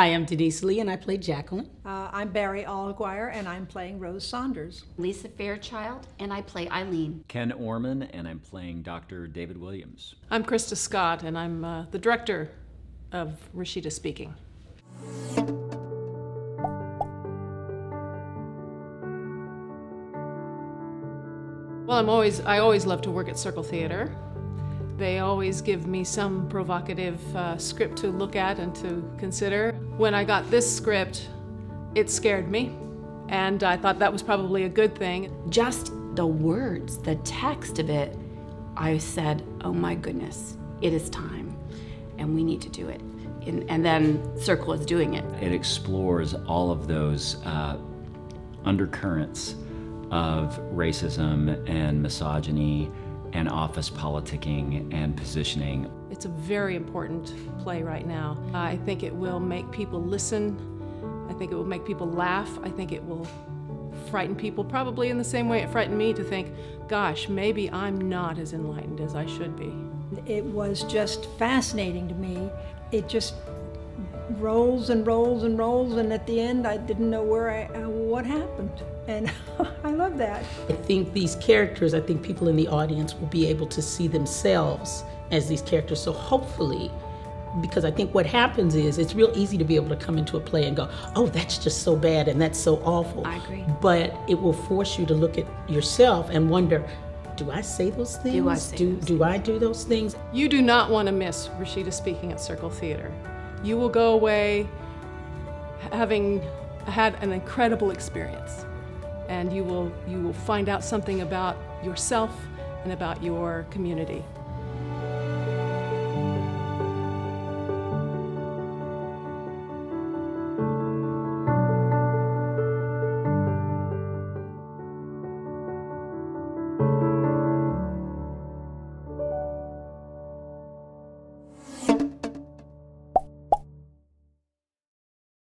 Hi, I'm Denise Lee, and I play Jacqueline. I'm Barry Alguire, and I'm playing Rose Saunders. Lisa Fairchild, and I play Eileen. Ken Orman, and I'm playing Dr. David Williams. I'm Krista Scott, and I'm the director of Rasheeda Speaking. Well, I always love to work at Circle Theatre. They always give me some provocative script to look at and to consider. When I got this script, it scared me, and I thought that was probably a good thing. Just the words, the text of it, I said, oh my goodness, it is time, and we need to do it. And then Circle is doing it. It explores all of those undercurrents of racism and misogyny and office politicking and positioning. It's a very important play right now. I think it will make people listen. I think it will make people laugh. I think it will frighten people, probably in the same way it frightened me to think, gosh, maybe I'm not as enlightened as I should be. It was just fascinating to me. It just rolls and rolls and rolls, and at the end I didn't know what happened. And I love that. I think these characters, I think people in the audience will be able to see themselves as these characters. So hopefully, because I think what happens is it's real easy to be able to come into a play and go, oh, that's just so bad and that's so awful. I agree. But it will force you to look at yourself and wonder, do I say those things? Do I do those things? You do not want to miss Rasheeda Speaking at Circle Theatre. You will go away having had an incredible experience. And you will find out something about yourself and about your community.